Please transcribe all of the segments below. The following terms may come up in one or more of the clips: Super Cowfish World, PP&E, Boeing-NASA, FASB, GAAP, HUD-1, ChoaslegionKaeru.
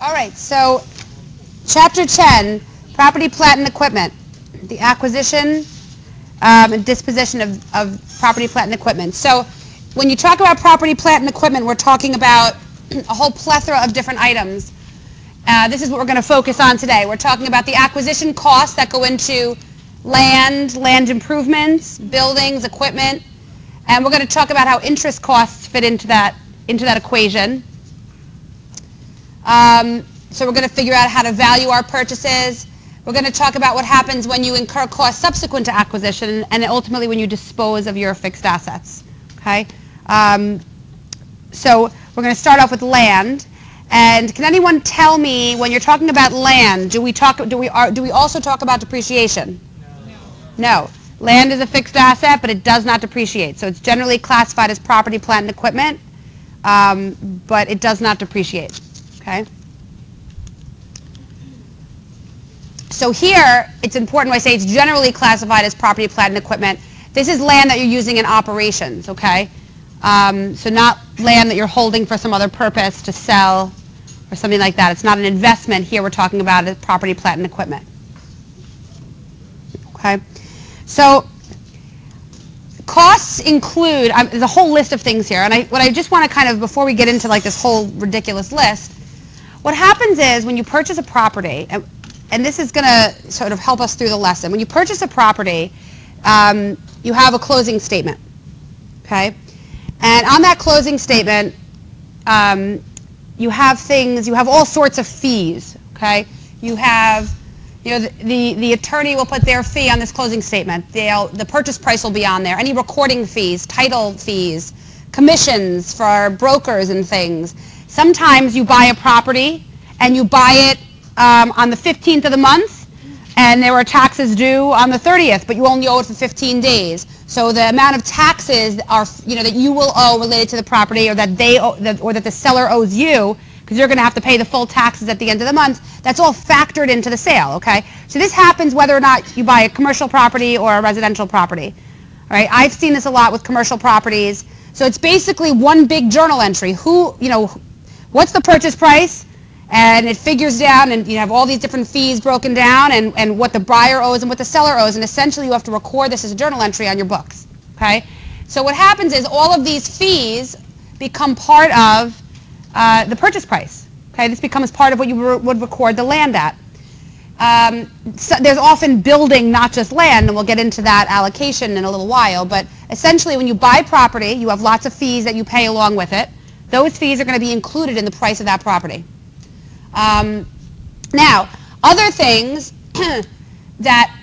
All right, so Chapter 10, Property, Plant, and Equipment, the acquisition and disposition of property, plant, and equipment. So when you talk about property, plant, and equipment, we're talking about a whole plethora of different items. This is what we're going to focus on today. We're talking about the acquisition costs that go into land, land improvements, buildings, equipment, and we're going to talk about how interest costs fit into that equation. So we're going to figure out how to value our purchases. We're going to talk about what happens when you incur costs subsequent to acquisition and ultimately when you dispose of your fixed assets. Okay? So we're going to start off with land. And can anyone tell me, when you're talking about land, do we also talk about depreciation? No. Land is a fixed asset, but it does not depreciate. So it's generally classified as property, plant, and equipment, but it does not depreciate. Okay? So here, it's important when I say it's generally classified as property, plant, and equipment. This is land that you're using in operations, okay? So not land that you're holding for some other purpose to sell or something like that. It's not an investment. Here we're talking about it, property, plant, and equipment. Okay? So costs include, there's a whole list of things here, and what I just want to kind of, before we get into like this whole ridiculous list, what happens is when you purchase a property, and this is going to sort of help us through the lesson. When you purchase a property, you have a closing statement, okay? And on that closing statement, you have things, you have all sorts of fees, okay? You have, you know, the attorney will put their fee on this closing statement. The purchase price will be on there. Any recording fees, title fees, commissions for brokers and things. Sometimes you buy a property and you buy it on the 15th of the month, and there were taxes due on the 30th, but you only owe it for 15 days. So the amount of taxes are, you know, that you will owe related to the property, or that they owe, or that the seller owes you, because you're going to have to pay the full taxes at the end of the month. That's all factored into the sale. Okay, so this happens whether or not you buy a commercial property or a residential property. All right, I've seen this a lot with commercial properties. So it's basically one big journal entry. Who, you know, what's the purchase price? And it figures down, and you have all these different fees broken down, and what the buyer owes and what the seller owes, and essentially you have to record this as a journal entry on your books, okay? So what happens is all of these fees become part of the purchase price, okay? This becomes part of what you would record the land at. So there's often building, not just land, and we'll get into that allocation in a little while, but essentially when you buy property, you have lots of fees that you pay along with it. Those fees are going to be included in the price of that property. Now, other things that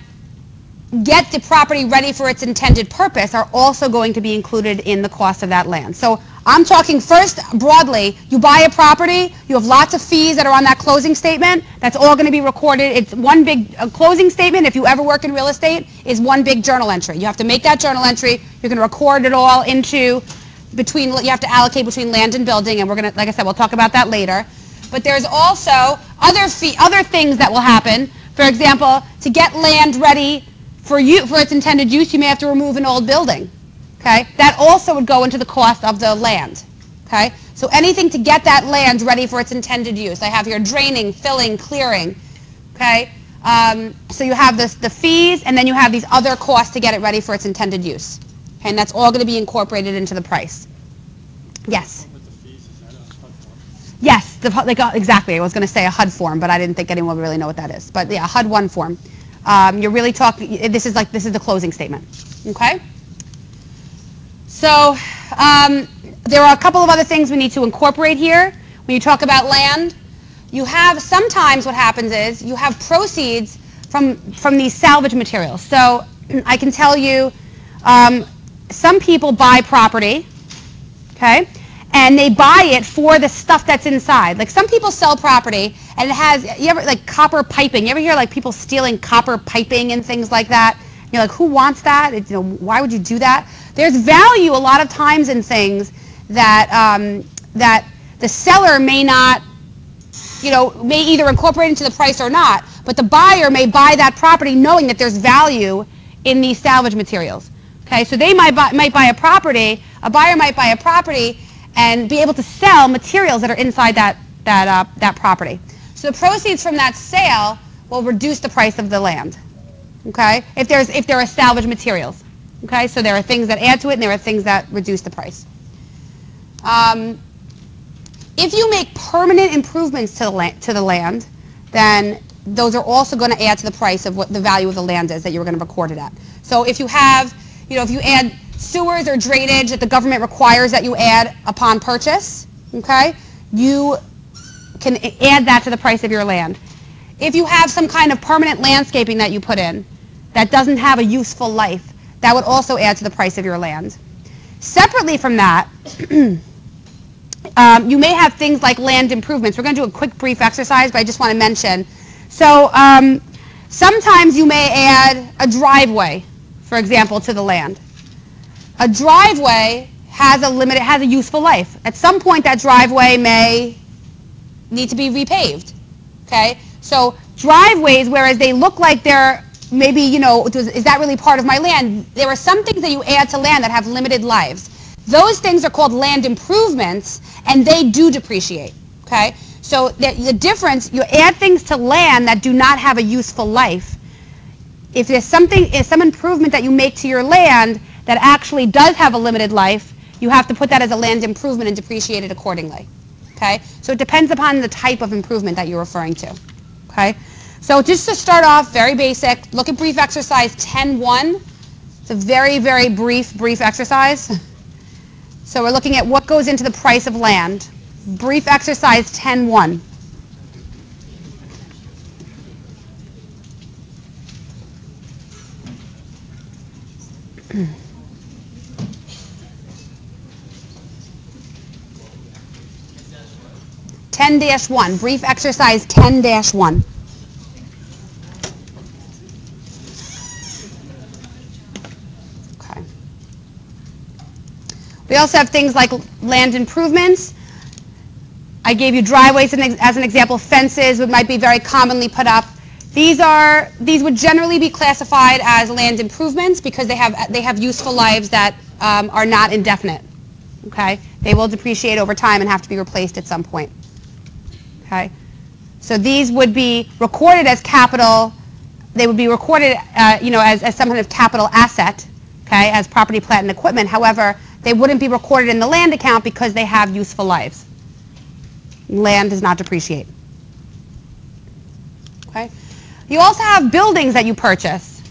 get the property ready for its intended purpose are also going to be included in the cost of that land. So I'm talking first broadly, you buy a property, you have lots of fees that are on that closing statement, that's all going to be recorded. It's one big closing statement, if you ever work in real estate, is one big journal entry. You have to make that journal entry, you're going to record it all into, between, you have to allocate between land and building, and we're going to, like I said, we'll talk about that later. But there's also other things that will happen. For example, to get land ready for its intended use, you may have to remove an old building. Okay? That also would go into the cost of the land. Okay? So anything to get that land ready for its intended use. I have here draining, filling, clearing. Okay? So you have the fees, and then you have these other costs to get it ready for its intended use. Okay? And that's all going to be incorporated into the price. Yes? Yes, exactly. I was going to say a HUD form, but I didn't think anyone would really know what that is. But yeah, HUD-1 form. You're really talking. This is the closing statement. Okay. So there are a couple of other things we need to incorporate here. When you talk about land, you have sometimes what happens is you have proceeds from these salvage materials. So I can tell you, some people buy property. Okay. And they buy it for the stuff that's inside. Like some people sell property and it has, you ever, like copper piping. You ever hear like people stealing copper piping and things like that? And you're like, who wants that? It, you know, why would you do that? There's value a lot of times in things that that the seller may not, you know, may either incorporate into the price or not. But the buyer may buy that property knowing that there's value in these salvage materials. Okay, so they might buy a property. A buyer might buy a property and be able to sell materials that are inside that that property. So the proceeds from that sale will reduce the price of the land, okay? If there are salvage materials, okay? So there are things that add to it and there are things that reduce the price. If you make permanent improvements to the land, then those are also going to add to the price of what the value of the land is that you're going to record it at. So if you have, you know, if you add sewers or drainage that the government requires that you add upon purchase, okay, you can add that to the price of your land. If you have some kind of permanent landscaping that you put in that doesn't have a useful life, that would also add to the price of your land. Separately from that, you may have things like land improvements. We're going to do a quick brief exercise, but I just want to mention. So sometimes you may add a driveway, for example, to the land. A driveway has a limit, it has a useful life. At some point that driveway may need to be repaved, okay? So driveways, whereas they look like they're maybe, you know, is that really part of my land? There are some things that you add to land that have limited lives. Those things are called land improvements, and they do depreciate, okay? So the difference, you add things to land that do not have a useful life. If there's something, if some improvement that you make to your land that actually does have a limited life, you have to put that as a land improvement and depreciate it accordingly, okay? So it depends upon the type of improvement that you're referring to, okay? So just to start off, very basic, look at brief exercise 10-1. It's a very, very brief exercise. So we're looking at what goes into the price of land. Brief exercise 10-1. Brief exercise 10-1. We also have things like land improvements. I gave you driveways as an example. Fences might be very commonly put up. These would generally be classified as land improvements because they have useful lives that are not indefinite. Okay, they will depreciate over time and have to be replaced at some point. Okay, so these would be recorded as capital. They would be recorded, you know, as some kind of capital asset. Okay, as property, plant, and equipment. However, they wouldn't be recorded in the land account because they have useful lives. Land does not depreciate. Okay? You also have buildings that you purchase.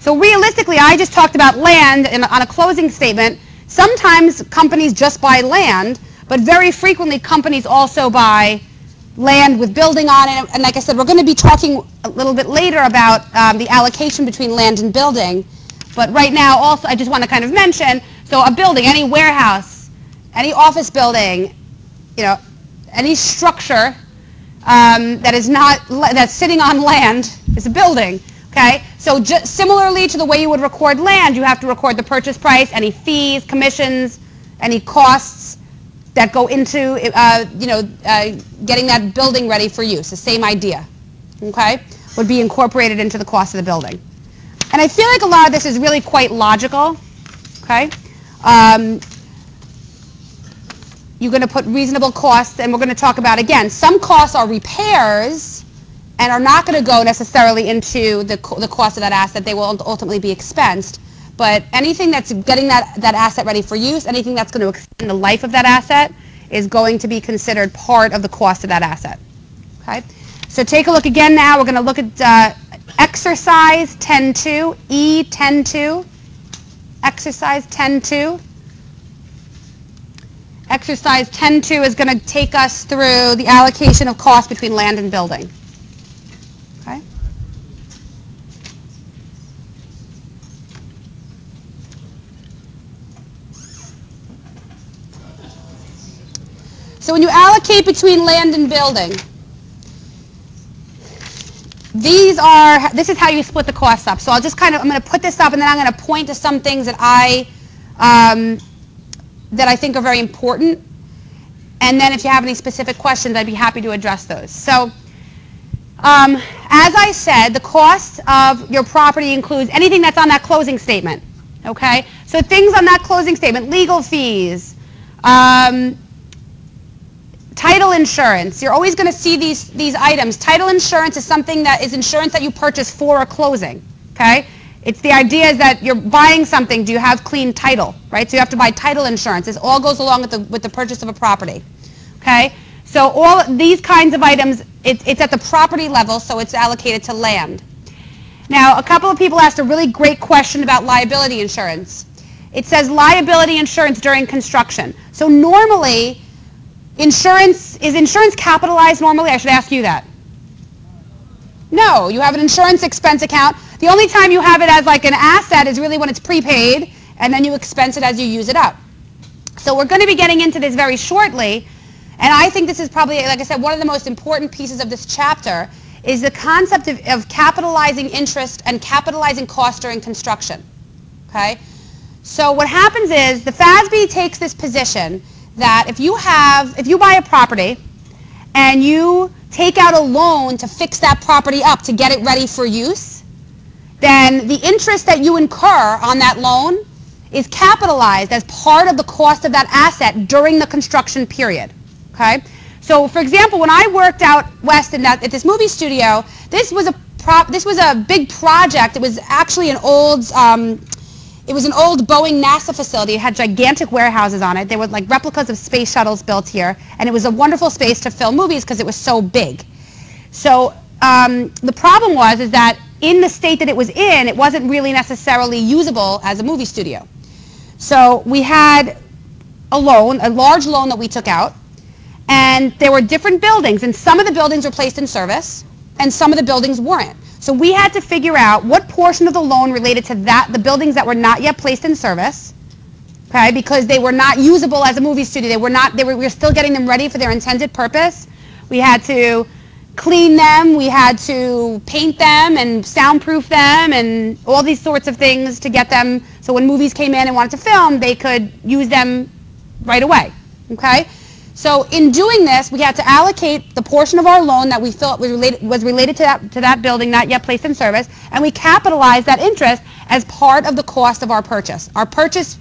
So realistically, I just talked about land on a closing statement. Sometimes companies just buy land, but very frequently companies also buy land with building on it. And like I said, we're going to be talking a little bit later about the allocation between land and building. But right now, also, I just want to kind of mention, so a building, any warehouse, any office building, you know, any structure that's sitting on land is a building, okay? So similarly to the way you would record land, you have to record the purchase price, any fees, commissions, any costs that go into, you know, getting that building ready for use. The same idea, okay, would be incorporated into the cost of the building. And I feel like a lot of this is really quite logical, okay? You're going to put reasonable costs, and we're going to talk about, again, some costs are repairs and are not going to go necessarily into the cost of that asset. They will ultimately be expensed. But anything that's getting that asset ready for use, anything that's going to extend the life of that asset is going to be considered part of the cost of that asset, okay? So take a look again now. We're going to look at exercise 10-2, E10-2. Exercise 10-2. Exercise 10-2 is going to take us through the allocation of cost between land and building. Okay. So when you allocate between land and building, this is how you split the costs up. So I'll just kind of, I'm going to put this up and then I'm going to point to some things that I think are very important. And then if you have any specific questions, I'd be happy to address those. So as I said, the cost of your property includes anything that's on that closing statement, okay? So things on that closing statement, legal fees, Title insurance. You're always going to see these items. Title insurance is something that is insurance that you purchase for a closing. Okay? It's the idea is that you're buying something. Do you have clean title? Right? So you have to buy title insurance. This all goes along with the purchase of a property. Okay? So all these kinds of items, it's at the property level, so it's allocated to land. Now, a couple of people asked a really great question about liability insurance. It says liability insurance during construction. So normally, is insurance capitalized normally? I should ask you that. No, you have an insurance expense account. The only time you have it as like an asset is really when it's prepaid, and then you expense it as you use it up. So we're going to be getting into this very shortly. And I think this is probably, like I said, one of the most important pieces of this chapter is the concept of capitalizing interest and capitalizing cost during construction. Okay? So what happens is the FASB takes this position that if you buy a property and you take out a loan to fix that property up to get it ready for use, then the interest that you incur on that loan is capitalized as part of the cost of that asset during the construction period. Okay? So, for example, when I worked out west at this movie studio, this was a big project. It was actually an old Boeing-NASA facility. It had gigantic warehouses on it. They were like replicas of space shuttles built here, and it was a wonderful space to film movies because it was so big. So the problem was that in the state that it was in, it wasn't really necessarily usable as a movie studio. So we had a loan, a large loan that we took out. And there were different buildings, and some of the buildings were placed in service, and some of the buildings weren't. So we had to figure out what portion of the loan related to that, the buildings that were not yet placed in service, okay, because they were not usable as a movie studio. We were still getting them ready for their intended purpose. We had to clean them, we had to paint them and soundproof them and all these sorts of things to get them so when movies came in and wanted to film, they could use them right away, okay? So in doing this, we had to allocate the portion of our loan that we thought was related to that building not yet placed in service, and we capitalized that interest as part of the cost of our purchase. Our purchase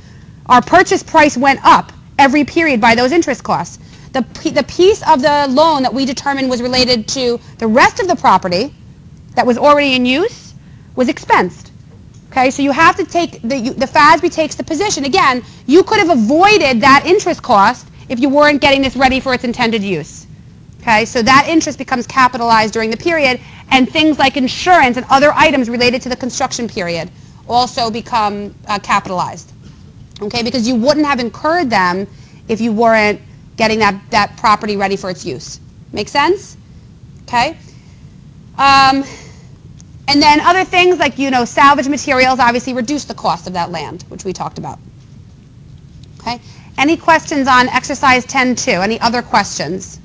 price went up every period by those interest costs. The piece of the loan that we determined was related to the rest of the property that was already in use was expensed. Okay, so you have to take, the FASB takes the position, again, you could have avoided that interest cost if you weren't getting this ready for its intended use. Okay, so that interest becomes capitalized during the period, and things like insurance and other items related to the construction period also become capitalized. Okay, because you wouldn't have incurred them if you weren't getting that property ready for its use. Make sense? Okay. And then other things like, you know, salvage materials obviously reduce the cost of that land, which we talked about. Okay. Any questions on exercise 10-2? Any other questions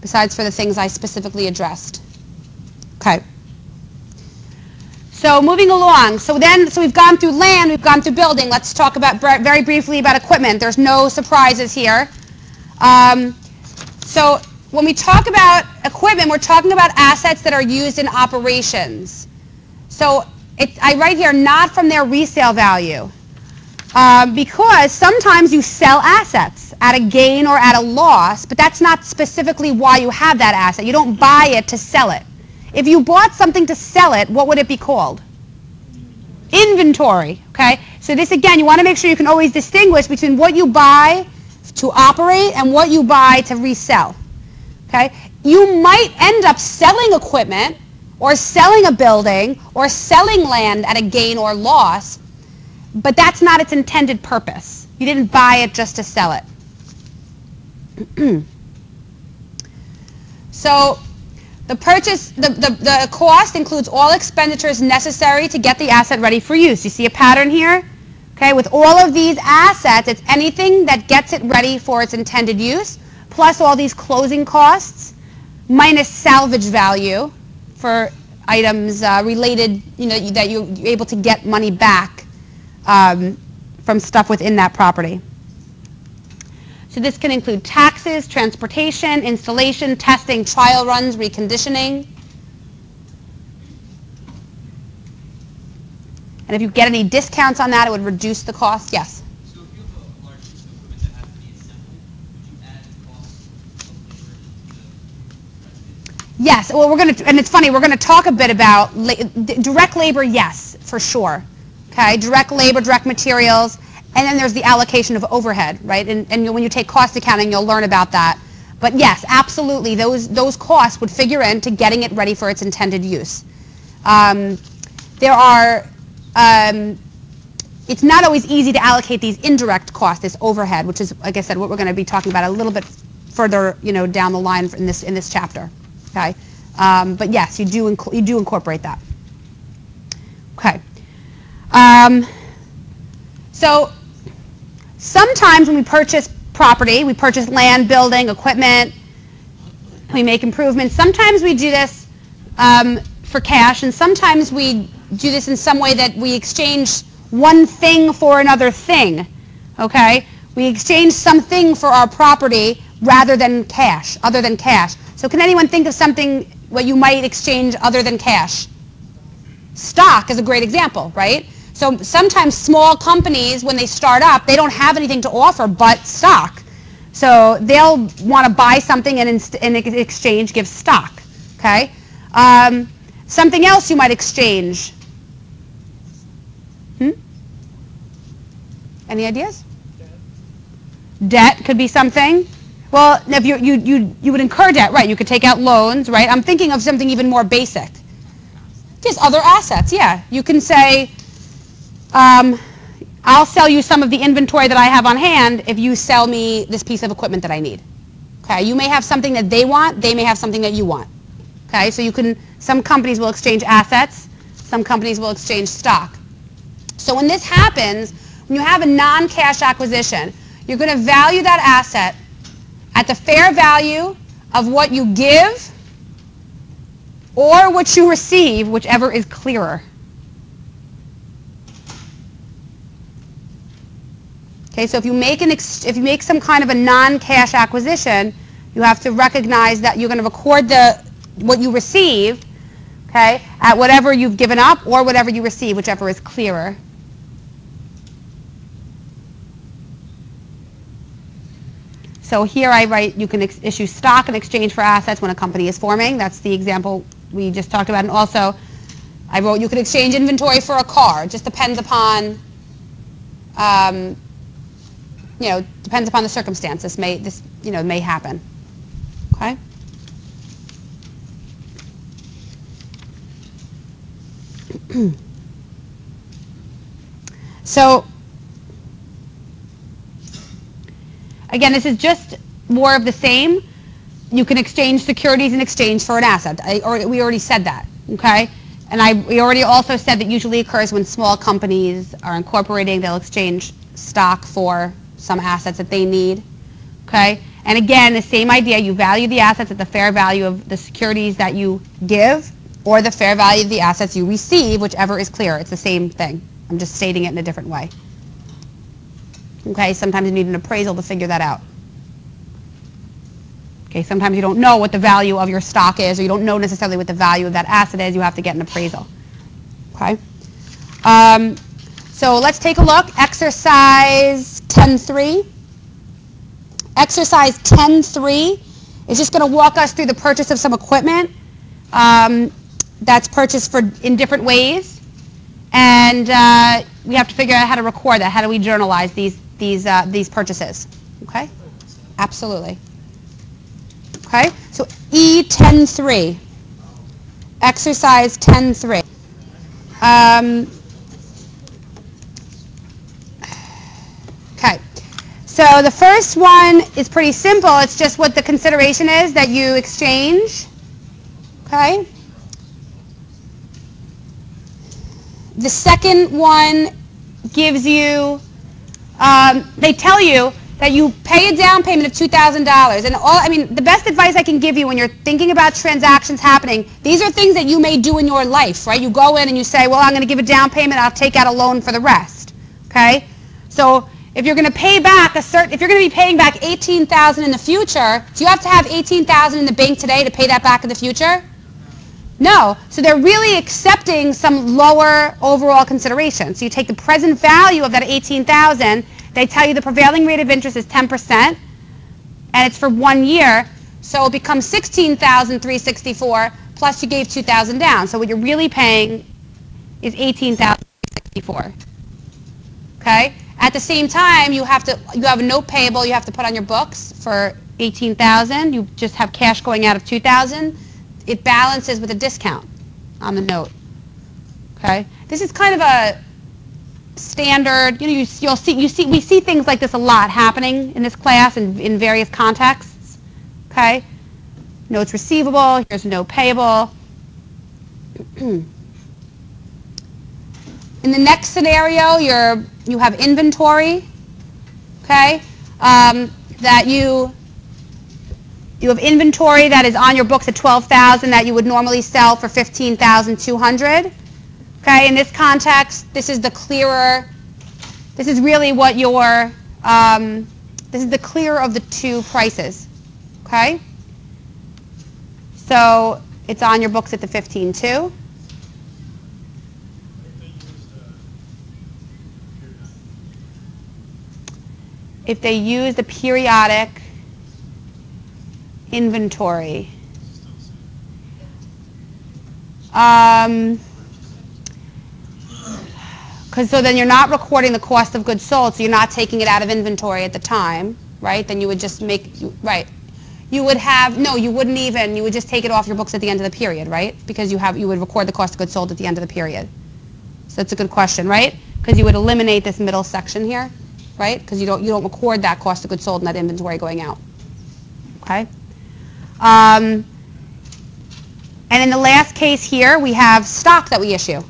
besides for the things I specifically addressed? Okay. So moving along. So we've gone through land, we've gone through building. Let's talk about very briefly about equipment. There's no surprises here. So when we talk about equipment, we're talking about assets that are used in operations. So I write here not from their resale value. Because sometimes you sell assets at a gain or at a loss, but that's not specifically why you have that asset. You don't buy it to sell it. If you bought something to sell it, what would it be called? Inventory. Okay? So this, again, you want to make sure you can always distinguish between what you buy to operate and what you buy to resell. Okay? You might end up selling equipment or selling a building or selling land at a gain or loss, but that's not its intended purpose. You didn't buy it just to sell it. So the purchase, the cost includes all expenditures necessary to get the asset ready for use. You see a pattern here? Okay, with all of these assets, it's anything that gets it ready for its intended use, plus all these closing costs, minus salvage value for items related, you know, that you're able to get money back from stuff within that property. So this can include taxes, transportation, installation, testing, trial runs, reconditioning. And if you get any discounts on that, it would reduce the cost. Yes? So if you have a large piece of equipment that has to be assembled, would you add the cost of Yes, well, we're going to, and it's funny, we're going to talk a bit about direct labor, yes, for sure. Okay, direct labor, direct materials, and then there's the allocation of overhead, right? And when you take cost accounting, you'll learn about that. But yes, absolutely, those costs would figure into getting it ready for its intended use. There are, it's not always easy to allocate these indirect costs, this overhead, which is, like I said, what we're going to be talking about a little bit further, you know, down the line in this chapter. Okay, but yes, you do incorporate that. Okay, so sometimes when we purchase property, we purchase land, building, equipment, we make improvements. Sometimes we do this for cash, and sometimes we do this in some way that we exchange one thing for another thing. Okay, we exchange something for our property rather than cash, other than cash. So can anyone think of something what you might exchange other than cash? Stock is a great example, right? So sometimes small companies, when they start up, they don't have anything to offer but stock. So they'll want to buy something and in exchange give stock, okay? Something else you might exchange. Any ideas? Debt could be something. Well, if you would incur debt, right? You could take out loans, right? I'm thinking of something even more basic. Just other assets, yeah. You can say, I'll sell you some of the inventory that I have on hand if you sell me this piece of equipment that I need. Okay, you may have something that they want, they may have something that you want. Okay, so you can, some companies will exchange assets, some companies will exchange stock. So when this happens, when you have a non-cash acquisition, you're going to value that asset at the fair value of what you give or what you receive, whichever is clearer. Okay, so if you make some kind of a non-cash acquisition, you have to recognize that you're going to record what you received, okay, at whatever you've given up or whatever you receive, whichever is clearer. So here I write, you can issue stock in exchange for assets when a company is forming. That's the example we just talked about. And also, I wrote you could exchange inventory for a car. It just depends upon, you know, depends upon the circumstance. This you know, may happen. Okay. So, again, this is just more of the same. You can exchange securities in exchange for an asset. We already said that, okay? And we already also said that usually occurs when small companies are incorporating. They'll exchange stock for some assets that they need, okay? And again, the same idea. You value the assets at the fair value of the securities that you give or the fair value of the assets you receive, whichever is clearer. It's the same thing. I'm just stating it in a different way. Okay, sometimes you need an appraisal to figure that out. Okay, sometimes you don't know what the value of your stock is, or you don't know necessarily what the value of that asset is. You have to get an appraisal. Okay, so let's take a look. Exercise 10-3. Exercise 10-3 is just going to walk us through the purchase of some equipment that's purchased in different ways, and we have to figure out how to record that. How do we journalize these purchases? Okay, absolutely. Okay, so E10-3, exercise 10-3. Okay, so the first one is pretty simple. It's just what the consideration is that you exchange. Okay. The second one gives you, they tell you that you pay a down payment of $2,000. And I mean, the best advice I can give you when you're thinking about transactions happening, these are things that you may do in your life, right? You go in and you say, well, I'm going to give a down payment, I'll take out a loan for the rest, okay? So if you're going to pay back if you're going to be paying back $18,000 in the future, do you have to have $18,000 in the bank today to pay that back in the future? No. So they're really accepting some lower overall consideration. So you take the present value of that $18,000. They tell you the prevailing rate of interest is 10%, and it's for 1 year. So it becomes $16,364 plus you gave $2,000 down. So what you're really paying is $18,364. Okay? At the same time, you have a note payable you have to put on your books for $18,000. You just have cash going out of $2,000. It balances with a discount on the note. Okay? This is kind of a standard, you know, we see things like this a lot happening in this class and in various contexts. Okay? Notes receivable, here's a note payable. In the next scenario, you have inventory, okay? You have inventory that is on your books at $12,000 that you would normally sell for $15,200. Okay, in this context, this is the clearer. This is really what your this is the clearer of the two prices. Okay, so it's on your books at the $15,200. If they use the periodic inventory. So then you're not recording the cost of goods sold, so you're not taking it out of inventory at the time, right? Then you would just you would just take it off your books at the end of the period, right? Because you would record the cost of goods sold at the end of the period. So that's a good question, right? Because you would eliminate this middle section here. Right? Because you don't record that cost of goods sold and that inventory going out. Okay? And in the last case here, we have stock that we issue.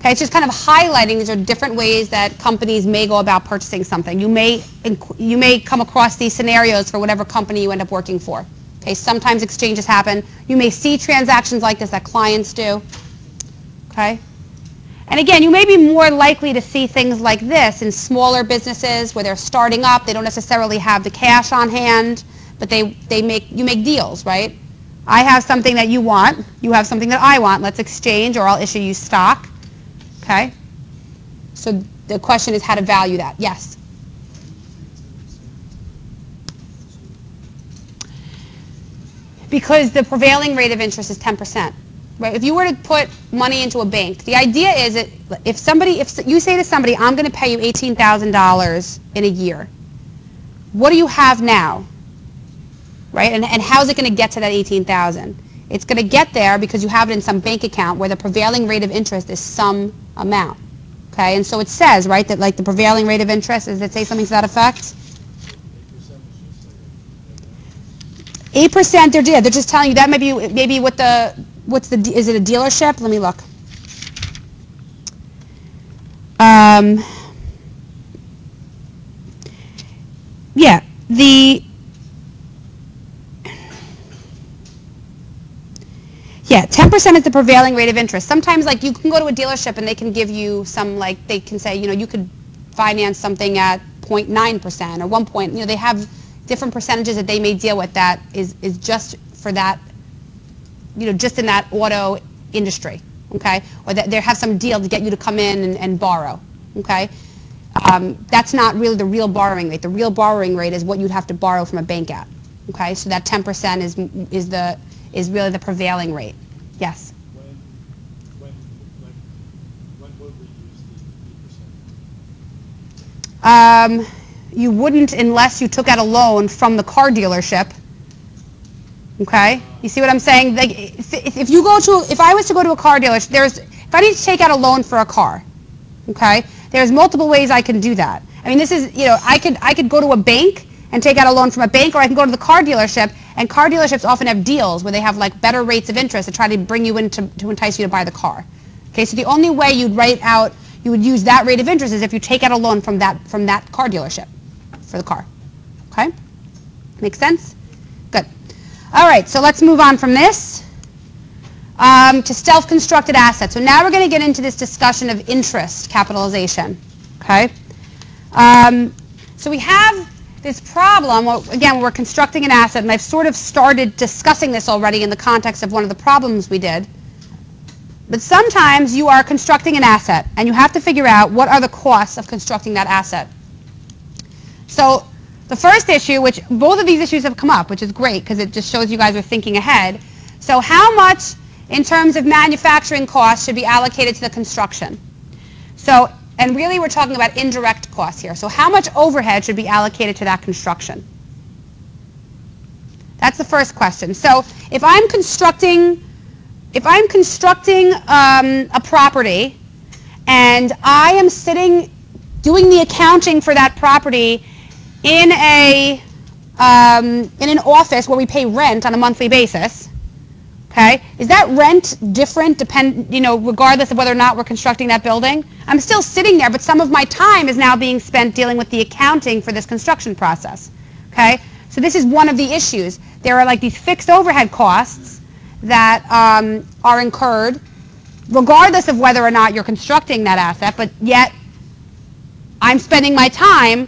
Okay? It's just kind of highlighting these are different ways that companies may go about purchasing something. You may come across these scenarios for whatever company you end up working for. Okay? Sometimes exchanges happen. You may see transactions like this that clients do. Okay? And again, you may be more likely to see things like this in smaller businesses where they're starting up. They don't necessarily have the cash on hand, but you make deals, right? I have something that you want. You have something that I want. Let's exchange, or I'll issue you stock. Okay? So the question is how to value that. Yes? Because the prevailing rate of interest is 10%. Right? If you were to put money into a bank, the idea is that if you say to somebody, I'm going to pay you $18,000 in a year, what do you have now? Right? And how is it going to get to that $18,000? It's going to get there because you have it in some bank account where the prevailing rate of interest is some amount. Okay? And so it says, right, that like the prevailing rate of interest, does it say something to that effect? 8%, they're just telling you that maybe what the... is it a dealership? Let me look. Yeah, yeah, 10% is the prevailing rate of interest. Sometimes, like, you can go to a dealership and they can give you some, like, they can say, you know, you could finance something at 0.9% or 1%. You know, they have different percentages that they may deal with that is just for that, you know, just in that auto industry, okay? Or that they have some deal to get you to come in and borrow, okay? That's not really the real borrowing rate. The real borrowing rate is what you'd have to borrow from a bank at, okay? So that 10% is really the prevailing rate. Yes? When would we use the 8%? You wouldn't unless you took out a loan from the car dealership. Okay, you see what I'm saying? Like, if I was to go to a car dealership, if I need to take out a loan for a car, okay, there's multiple ways I can do that. I mean, this is, you know, I could go to a bank and take out a loan from a bank, or I can go to the car dealership. And car dealerships often have deals where they have like better rates of interest to try to bring you in to entice you to buy the car. Okay, so the only way you would use that rate of interest is if you take out a loan from that car dealership for the car. Okay, make sense? All right, so let's move on from this to self-constructed assets. So now we're going to get into this discussion of interest capitalization, okay? So we have this problem, again, we're constructing an asset, and I've sort of started discussing this already in the context of one of the problems we did. But sometimes you are constructing an asset, and you have to figure out what are the costs of constructing that asset. So The first issue, which both of these issues have come up, which is great because it just shows you guys are thinking ahead. So how much in terms of manufacturing costs should be allocated to the construction? So, and really we're talking about indirect costs here. So how much overhead should be allocated to that construction? That's the first question. So if I'm constructing a property and I am sitting doing the accounting for that property in a in an office where we pay rent on a monthly basis, okay, is that rent different regardless of whether or not we're constructing that building? I'm still sitting there, but some of my time is now being spent dealing with the accounting for this construction process, okay? So this is one of the issues. There are like these fixed overhead costs that are incurred regardless of whether or not you're constructing that asset, but yet I'm spending my time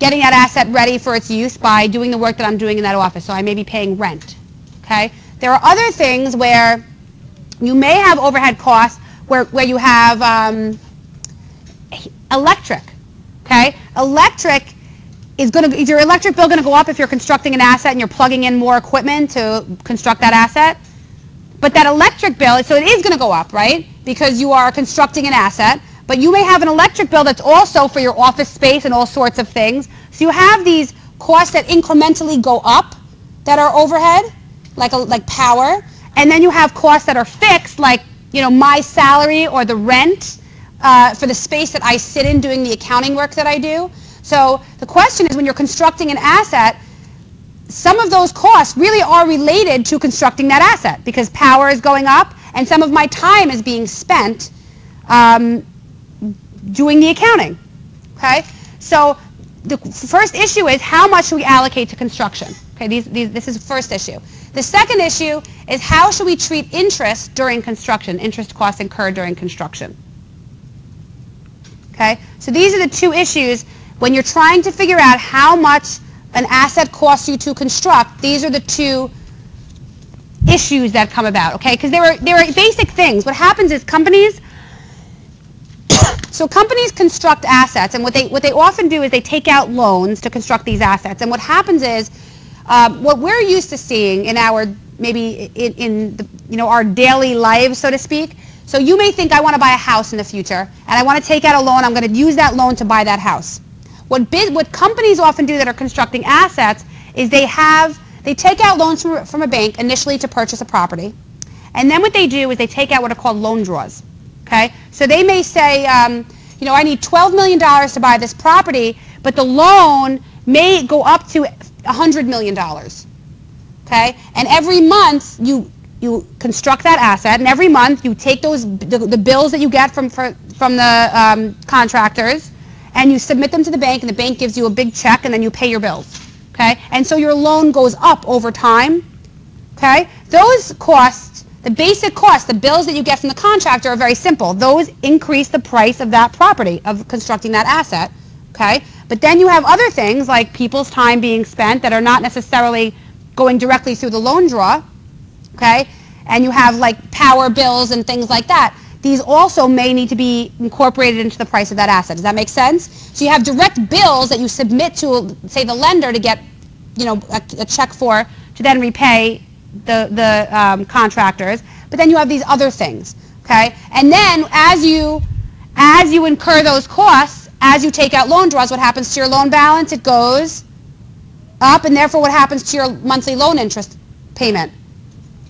getting that asset ready for its use by doing the work that I'm doing in that office, so I may be paying rent, okay? There are other things where you may have overhead costs where you have electric, okay? Electric is your electric bill going to go up if you're constructing an asset and you're plugging in more equipment to construct that asset? But that electric bill, so it is going to go up, right? Because you are constructing an asset. But you may have an electric bill that's also for your office space and all sorts of things. So you have these costs that incrementally go up that are overhead, like power. And then you have costs that are fixed, like, you know, my salary or the rent for the space that I sit in doing the accounting work that I do. So the question is, when you're constructing an asset, some of those costs really are related to constructing that asset because power is going up and some of my time is being spent doing the accounting, okay? So the first issue is how much should we allocate to construction, okay? This is the first issue. The second issue is how should we treat interest during construction, interest costs incurred during construction, okay? So these are the two issues when you're trying to figure out how much an asset costs you to construct. These are the two issues that come about, okay? Because there are basic things. What happens is companies construct assets, and what they often do is they take out loans to construct these assets. And what happens is, what we're used to seeing in our our daily lives, so to speak. So you may think, I want to buy a house in the future, and I want to take out a loan. I'm going to use that loan to buy that house. What companies often do that are constructing assets is they take out loans from a bank initially to purchase a property, and then what they do is they take out what are called loan draws. Okay, so they may say, I need $12 million to buy this property, but the loan may go up to $100 million. Okay, and every month you construct that asset, and every month you take the bills that you get from the contractors, and you submit them to the bank, and the bank gives you a big check, and then you pay your bills, okay? And so your loan goes up over time, okay? Those costs, the basic costs, the bills that you get from the contractor are very simple. Those increase the price of that property, of constructing that asset, okay? But then you have other things like people's time being spent that are not necessarily going directly through the loan draw, okay? And you have like power bills and things like that. These also may need to be incorporated into the price of that asset. Does that make sense? So you have direct bills that you submit to, say, the lender to get, a check for, to then repay the contractors. But then you have these other things, okay? And then as you incur those costs, as you take out loan draws, what happens to your loan balance? It goes up, and therefore what happens to your monthly loan interest payment?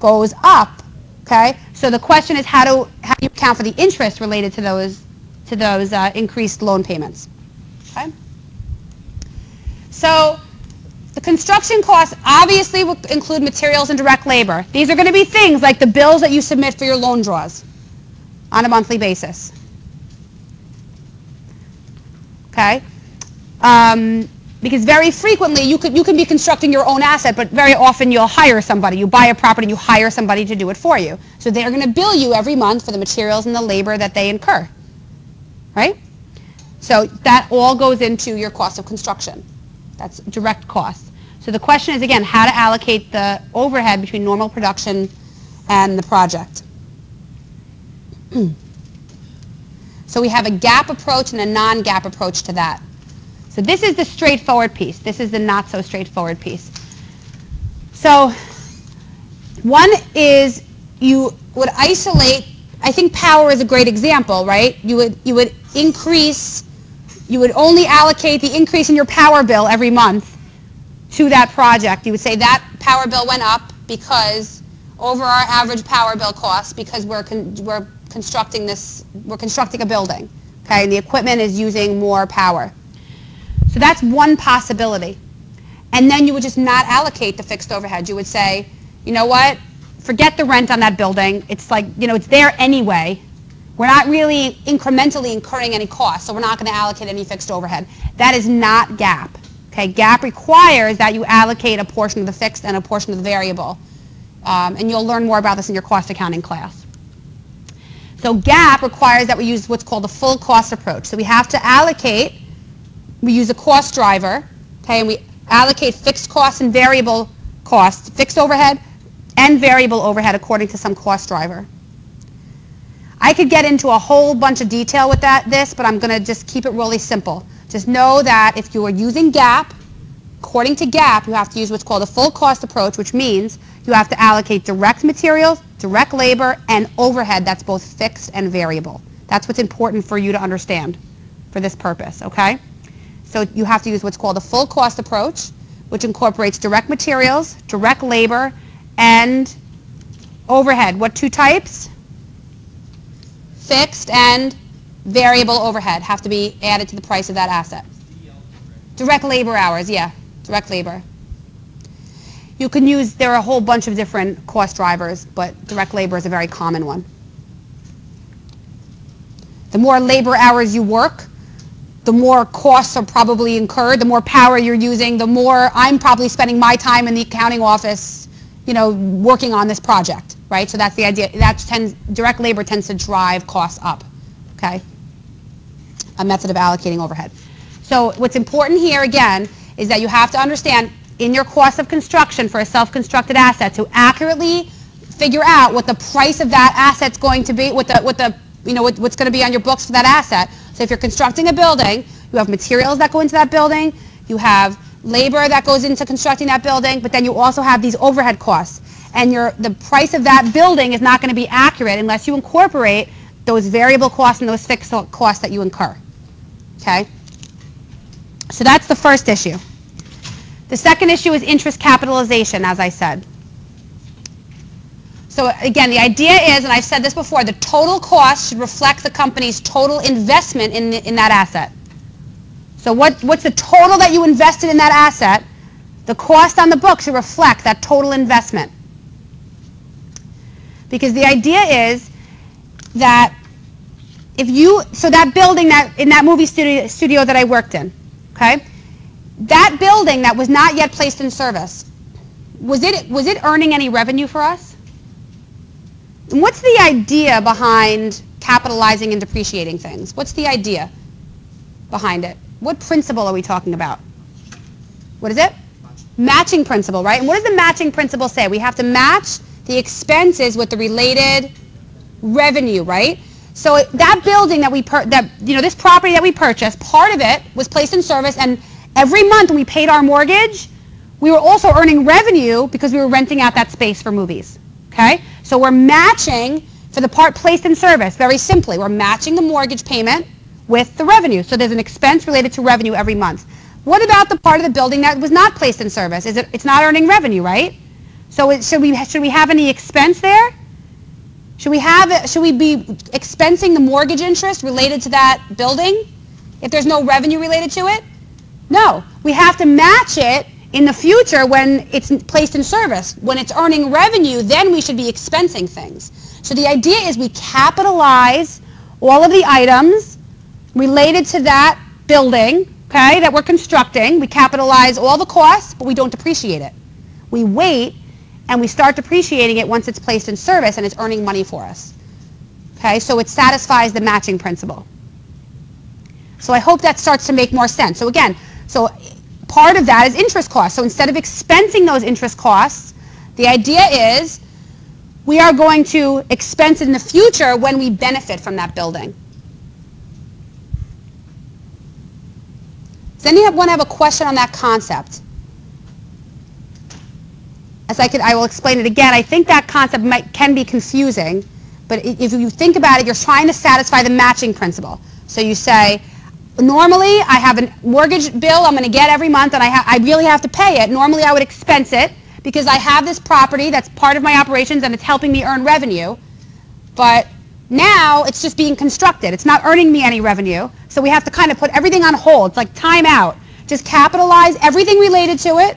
Goes up, okay? So the question is, how do you account for the interest related to those increased loan payments? Okay. So the construction costs obviously will include materials and direct labor. These are going to be things like the bills that you submit for your loan draws on a monthly basis. Okay. Because very frequently you can be constructing your own asset, but very often you'll hire somebody. You buy a property, you hire somebody to do it for you. So they're going to bill you every month for the materials and the labor that they incur, right? So that all goes into your cost of construction. That's direct cost. So the question is, again, how to allocate the overhead between normal production and the project. So we have a GAAP approach and a non-GAAP approach to that. So this is the straightforward piece. This is the not so straightforward piece. So one is you would isolate, I think power is a great example, right? You would increase, you would only allocate the increase in your power bill every month to that project. You would say that power bill went up because over our average power bill cost because we're constructing a building, okay? And the equipment is using more power. So that's one possibility. And then you would just not allocate the fixed overhead. You would say, you know what? Forget the rent on that building. It's like, you know, it's there anyway. We're not really incrementally incurring any cost, so we're not going to allocate any fixed overhead. That is not GAAP. Okay, GAAP requires that you allocate a portion of the fixed and a portion of the variable. And you'll learn more about this in your cost accounting class. So GAAP requires that we use what's called the full cost approach. So we have to allocate, we use a cost driver, okay, and we allocate fixed costs and variable costs, fixed overhead and variable overhead according to some cost driver. I could get into a whole bunch of detail with this, but I'm going to just keep it really simple. Just know that if you are using GAAP, according to GAAP, you have to use what's called a full cost approach, which means you have to allocate direct materials, direct labor, and overhead that's both fixed and variable. That's what's important for you to understand for this purpose, okay? So you have to use what's called a full cost approach, which incorporates direct materials, direct labor, and overhead. What two types? Fixed and variable overhead have to be added to the price of that asset. Direct labor hours, yeah, direct labor. You can use, there are a whole bunch of different cost drivers, but direct labor is a very common one. The more labor hours you work, the more costs are probably incurred, the more power you're using, the more I'm probably spending my time in the accounting office, you know, working on this project. Right? So that's the idea. Direct labor tends to drive costs up, okay? A method of allocating overhead. So what's important here, again, is that you have to understand in your cost of construction for a self-constructed asset to accurately figure out what the price of that asset's going to be, what's going to be on your books for that asset. So if you're constructing a building, you have materials that go into that building, you have labor that goes into constructing that building, but then you also have these overhead costs. And the price of that building is not going to be accurate unless you incorporate those variable costs and those fixed costs that you incur, okay? So that's the first issue. The second issue is interest capitalization, as I said. So again, the idea is, and I've said this before, the total cost should reflect the company's total investment in that asset. So what's the total that you invested in that asset? The cost on the book should reflect that total investment. Because the idea is that if you, so that building that in that movie studio that I worked in, okay, that building that was not yet placed in service, was it earning any revenue for us? And what's the idea behind capitalizing and depreciating things? What's the idea behind it? What principle are we talking about? What is it? Matching principle, right? And what does the matching principle say? We have to match the expenses with the related revenue, right? So that building that we this property that we purchased, part of it was placed in service, and every month when we paid our mortgage, we were also earning revenue because we were renting out that space for movies, okay? So we're matching for the part placed in service, very simply. We're matching the mortgage payment with the revenue. So there's an expense related to revenue every month. What about the part of the building that was not placed in service? It's not earning revenue, right? So should we have any expense there? Should we be expensing the mortgage interest related to that building if there's no revenue related to it? No. We have to match it in the future when it's placed in service. When it's earning revenue, then we should be expensing things. So the idea is we capitalize all of the items related to that building, okay, that we're constructing. We capitalize all the costs, but we don't depreciate it. We wait. And we start depreciating it once it's placed in service and it's earning money for us. Okay, so it satisfies the matching principle. So I hope that starts to make more sense. So again, so part of that is interest costs. So instead of expensing those interest costs, the idea is we are going to expense in the future when we benefit from that building. Then you want to have a question on that concept. As I will explain it again. I think that concept can be confusing, but if you think about it, you're trying to satisfy the matching principle. So you say, normally I have a mortgage bill I'm going to get every month, and I really have to pay it. Normally I would expense it because I have this property that's part of my operations and it's helping me earn revenue, but now it's just being constructed. It's not earning me any revenue, so we have to kind of put everything on hold. It's like time out. Just capitalize everything related to it,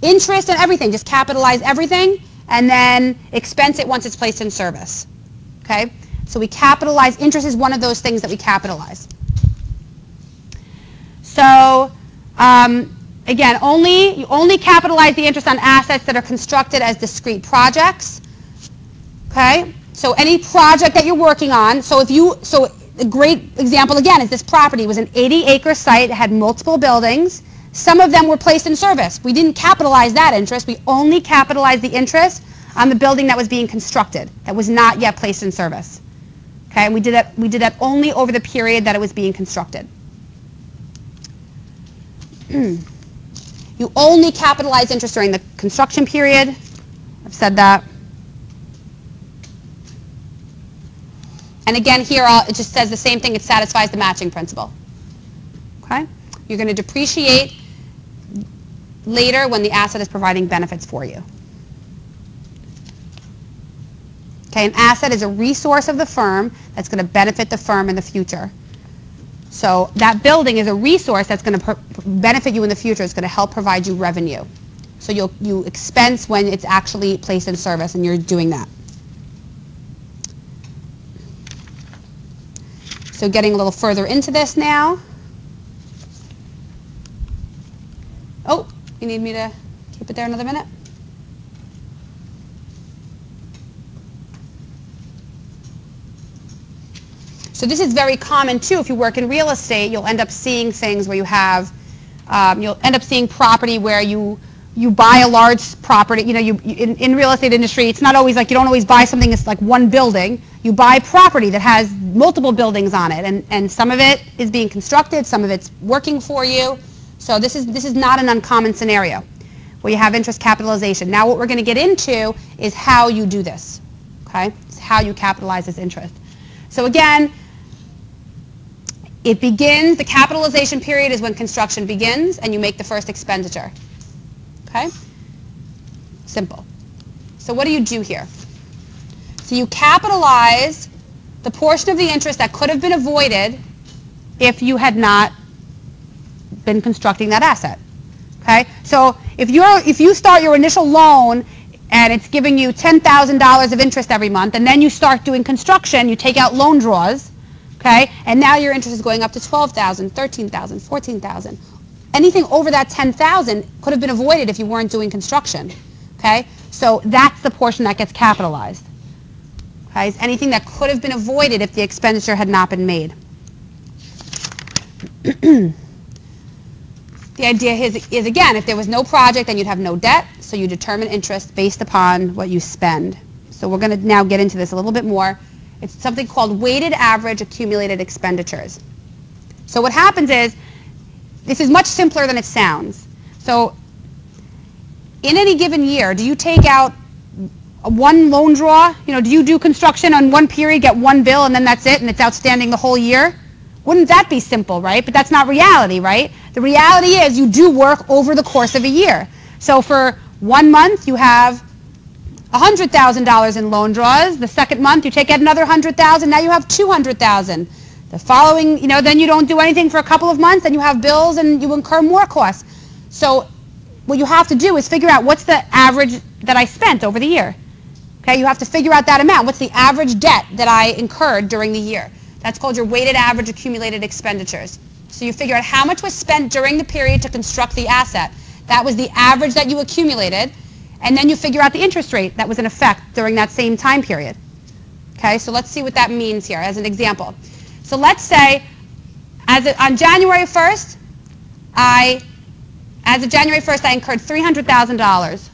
interest and everything. Just capitalize everything and then expense it once it's placed in service. Okay? So we capitalize. Interest is one of those things that we capitalize. So again, you only capitalize the interest on assets that are constructed as discrete projects. Okay? So any project that you're working on, so a great example again is this property. It was an 80-acre site, it had multiple buildings. Some of them were placed in service. We didn't capitalize that interest. We only capitalized the interest on the building that was being constructed, that was not yet placed in service. Okay, and we did that only over the period that it was being constructed. You only capitalize interest during the construction period. I've said that. And again, here it just says the same thing. It satisfies the matching principle. Okay, you're going to depreciate later when the asset is providing benefits for you. Okay, an asset is a resource of the firm that's going to benefit the firm in the future. So that building is a resource that's going to benefit you in the future. It's going to help provide you revenue. So you expense when it's actually placed in service, and you're doing that. So getting a little further into this now. Oh, you need me to keep it there another minute? So this is very common too. If you work in real estate, you'll end up seeing things where you have, you'll end up seeing property where you buy a large property. You know, in real estate industry, it's not always like, you don't always buy something that's like one building. You buy property that has multiple buildings on it, and some of it is being constructed, some of it's working for you. So this is not an uncommon scenario where you have interest capitalization. Now what we're going to get into is how you do this, okay? It's how you capitalize this interest. So again, it begins, the capitalization period is when construction begins and you make the first expenditure, okay? Simple. So what do you do here? So you capitalize the portion of the interest that could have been avoided if you had not been constructing that asset. Okay? So if you start your initial loan and it's giving you $10,000 of interest every month, and then you start doing construction, you take out loan draws, okay? And now your interest is going up to $12,000, $13,000, $14,000. Anything over that $10,000 could have been avoided if you weren't doing construction. Okay? So that's the portion that gets capitalized. Okay, it's anything that could have been avoided if the expenditure had not been made. The idea is, again, if there was no project, then you'd have no debt, so you determine interest based upon what you spend. So we're going to now get into this a little bit more. It's something called weighted average accumulated expenditures. So what happens is, this is much simpler than it sounds. So in any given year, do you take out one loan draw? You know, do you do construction on one period, get one bill, and then that's it, and it's outstanding the whole year? Wouldn't that be simple, right? But that's not reality, right? The reality is you do work over the course of a year. So for 1 month, you have $100,000 in loan draws. The second month, you take out another $100,000. Now you have $200,000. The following, you know, then you don't do anything for a couple of months, and you have bills, and you incur more costs. So what you have to do is figure out what's the average that I spent over the year. Okay, you have to figure out that amount. What's the average debt that I incurred during the year? That's called your weighted average accumulated expenditures. So you figure out how much was spent during the period to construct the asset. That was the average that you accumulated, and then you figure out the interest rate that was in effect during that same time period. Okay, so let's see what that means here as an example. So let's say on January 1st, I incurred $300,000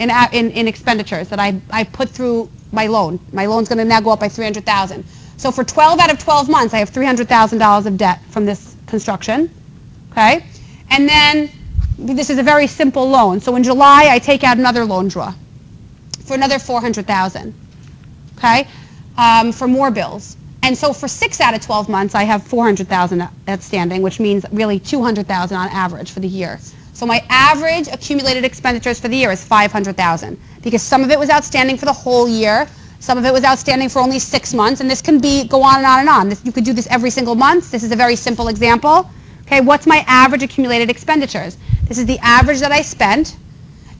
in expenditures that I put through my loan. My loan's going to now go up by $300,000. So for 12 out of 12 months, I have $300,000 of debt from this construction. Okay? And then this is a very simple loan. So in July, I take out another loan draw for another $400,000, okay, for more bills. And so for 6 out of 12 months, I have $400,000 outstanding, which means really $200,000 on average for the year. So my average accumulated expenditures for the year is $500,000, because some of it was outstanding for the whole year, some of it was outstanding for only 6 months, and this can go on and on and on. You could do this every single month. This is a very simple example. Okay, what's my average accumulated expenditures? This is the average that I spent,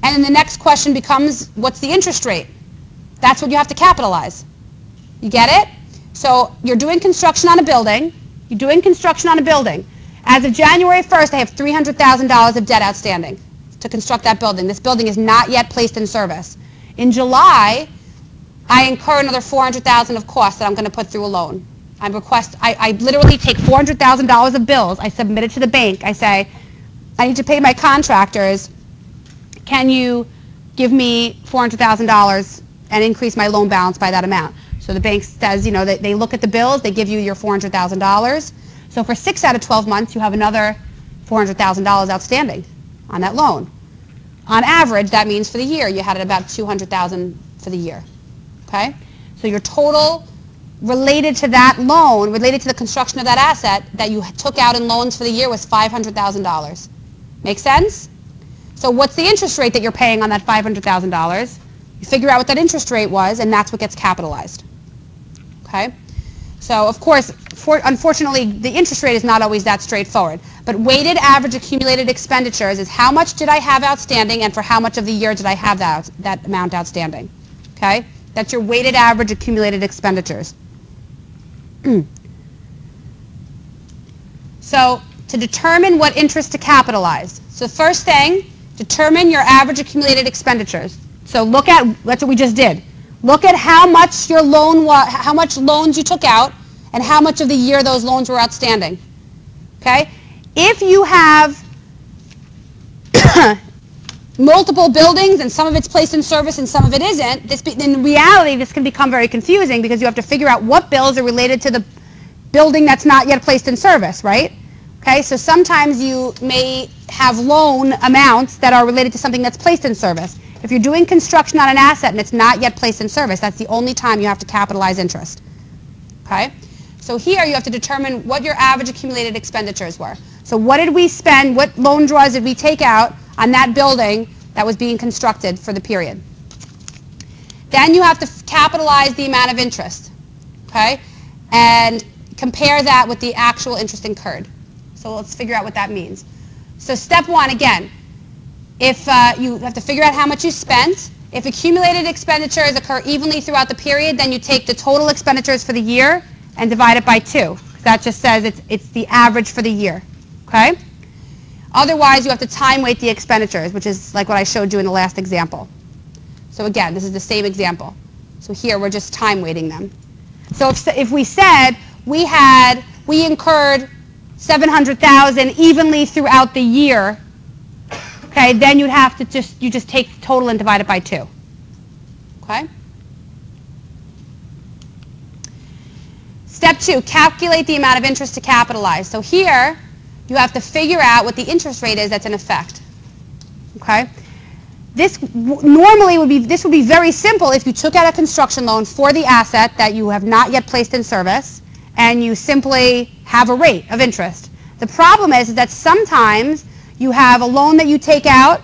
and then the next question becomes, what's the interest rate? That's what you have to capitalize. You get it? So you're doing construction on a building. You're doing construction on a building. As of January 1st, I have $300,000 of debt outstanding to construct that building. This building is not yet placed in service. In July, I incur another $400,000 of costs that I'm going to put through a loan. I literally take $400,000 of bills. I submit it to the bank. I say, I need to pay my contractors. Can you give me $400,000 and increase my loan balance by that amount? So the bank says, you know, they look at the bills. They give you your $400,000. So for 6 out of 12 months, you have another $400,000 outstanding on that loan. On average, that means for the year, you had about $200,000 for the year. Okay? So your total related to that loan, related to the construction of that asset that you took out in loans for the year was $500,000. Make sense? So what's the interest rate that you're paying on that $500,000? You figure out what that interest rate was, and that's what gets capitalized. Okay? So, of course, unfortunately, the interest rate is not always that straightforward. But weighted average accumulated expenditures is how much did I have outstanding and for how much of the year did I have that amount outstanding. Okay? That's your weighted average accumulated expenditures. So, to determine what interest to capitalize. So, first thing, determine your average accumulated expenditures. So, look at, that's what we just did. Look at how much your loan how much loans you took out and how much of the year those loans were outstanding. Okay? If you have multiple buildings and some of it's placed in service and some of it isn't, in reality this can become very confusing because you have to figure out what bills are related to the building that's not yet placed in service, right? Okay? So sometimes you may have loan amounts that are related to something that's placed in service. If you're doing construction on an asset and it's not yet placed in service, that's the only time you have to capitalize interest. Okay? So here you have to determine what your average accumulated expenditures were. So what did we spend, what loan draws did we take out on that building that was being constructed for the period? Then you have to capitalize the amount of interest. Okay? And compare that with the actual interest incurred. So let's figure out what that means. So step one, again, if you have to figure out how much you spent. If accumulated expenditures occur evenly throughout the period, then you take the total expenditures for the year and divide it by 2. That just says it's the average for the year. Okay? Otherwise, you have to time weight the expenditures, which is like what I showed you in the last example. So again, this is the same example. So here we're just time weighting them. So if we said we incurred $700,000 evenly throughout the year, okay, then you'd have to just take the total and divide it by 2. Okay? Step 2, calculate the amount of interest to capitalize. So here, you have to figure out what the interest rate is that's in effect. Okay? This normally would be very simple if you took out a construction loan for the asset that you have not yet placed in service and you simply have a rate of interest. The problem is that sometimes you have a loan that you take out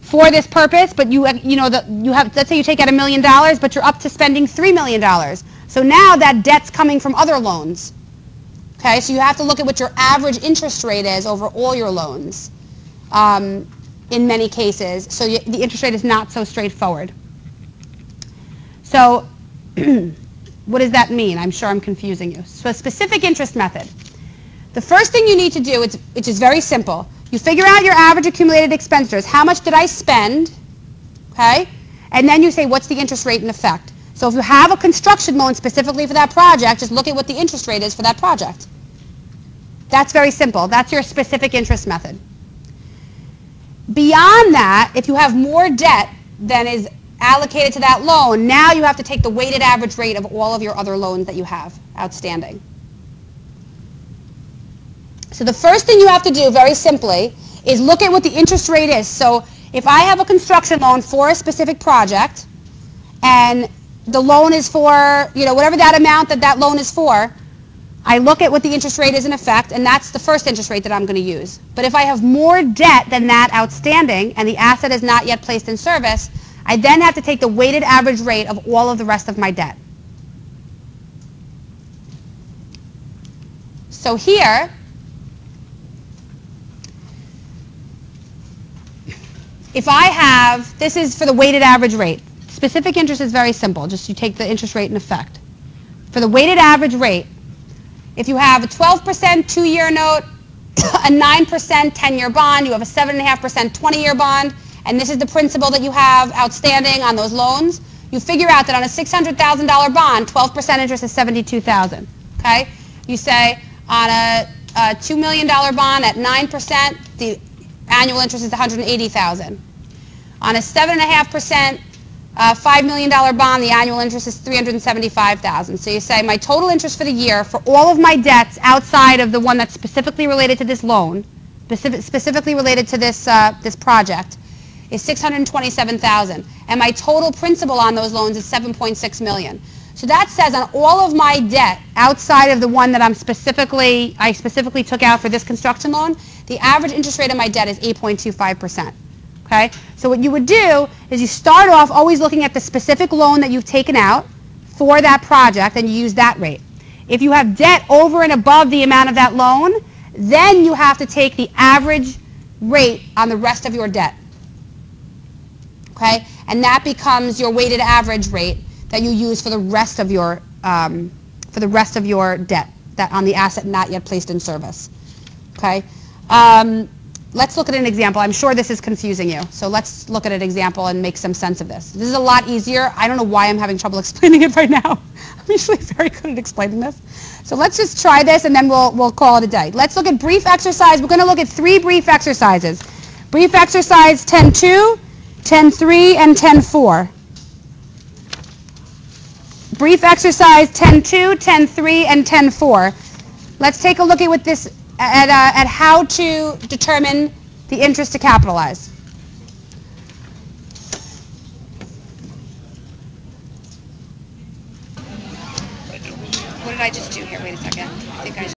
for this purpose, but let's say you take out $1 million, but you're up to spending $3 million. So now that debt's coming from other loans. Okay, so you have to look at what your average interest rate is over all your loans in many cases. So the interest rate is not so straightforward. So what does that mean? I'm sure I'm confusing you. So a specific interest method. The first thing you need to do, which is very simple, you figure out your average accumulated expenditures. How much did I spend? Okay? And then you say, what's the interest rate in effect? So if you have a construction loan specifically for that project, just look at what the interest rate is for that project. That's very simple. That's your specific interest method. Beyond that, if you have more debt than is allocated to that loan, now you have to take the weighted average rate of all of your other loans that you have outstanding. So the first thing you have to do, very simply, is look at what the interest rate is. So if I have a construction loan for a specific project and the loan is for, you know, whatever that amount that that loan is for, I look at what the interest rate is in effect, and that's the first interest rate that I'm going to use. But if I have more debt than that outstanding and the asset is not yet placed in service, I then have to take the weighted average rate of all of the rest of my debt. So here, if I have, this is for the weighted average rate. Specific interest is very simple, just you take the interest rate in effect. For the weighted average rate, if you have a 12% 2-year note, a 9% 10-year bond, you have a 7.5% 20-year bond, and this is the principal that you have outstanding on those loans, you figure out that on a $600,000 bond, 12% interest is $72,000, okay? You say on a $2 million bond at 9%, the annual interest is $180,000. On a 7.5% $5 million bond, the annual interest is $375,000. So you say my total interest for the year for all of my debts outside of the one that's specifically related to this loan, specifically related to this, this project, is $627,000. And my total principal on those loans is $7.6 million. So that says on all of my debt outside of the one that I specifically took out for this construction loan, the average interest rate on my debt is 8.25%. Okay? So what you would do is you start off always looking at the specific loan that you've taken out for that project, and you use that rate. If you have debt over and above the amount of that loan, then you have to take the average rate on the rest of your debt. Okay? And that becomes your weighted average rate that you use for the rest of your debt that on the asset not yet placed in service. Okay? Let's look at an example. I'm sure this is confusing you. So let's look at an example and make some sense of this. This is a lot easier. I don't know why I'm having trouble explaining it right now. I'm usually very good at explaining this. So let's just try this and then we'll call it a day. Let's look at brief exercise. We're going to look at three brief exercises. Brief exercise 10-2, 10-3, and 10-4. Brief exercise 10-2, 10-3, and 10-4. Let's take a look at what this at how to determine the interest to capitalize. What did I just do here? Wait a second. I think I